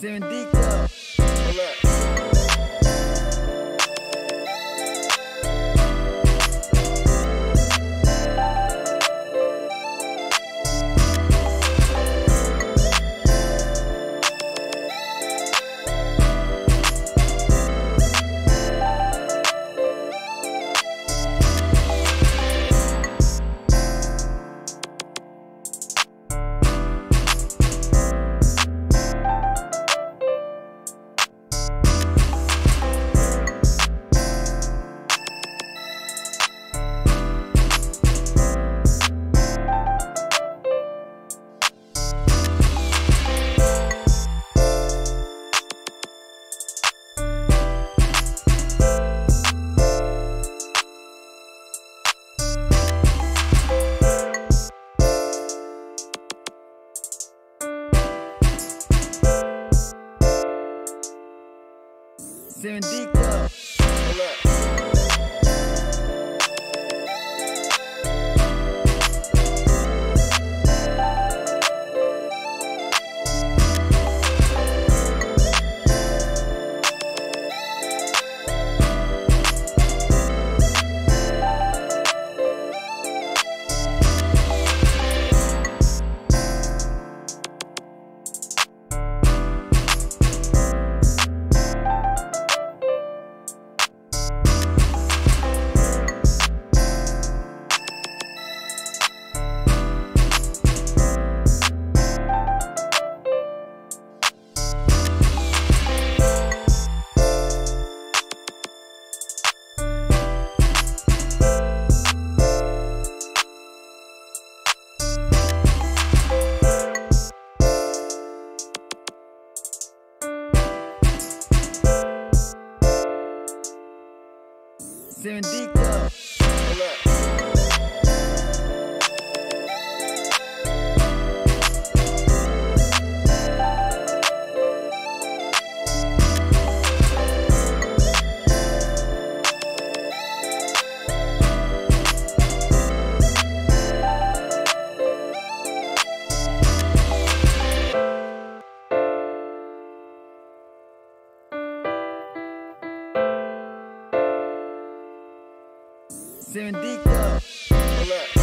7D Club. Hold up. Seven D Club. Seven D Club. Seven D Club.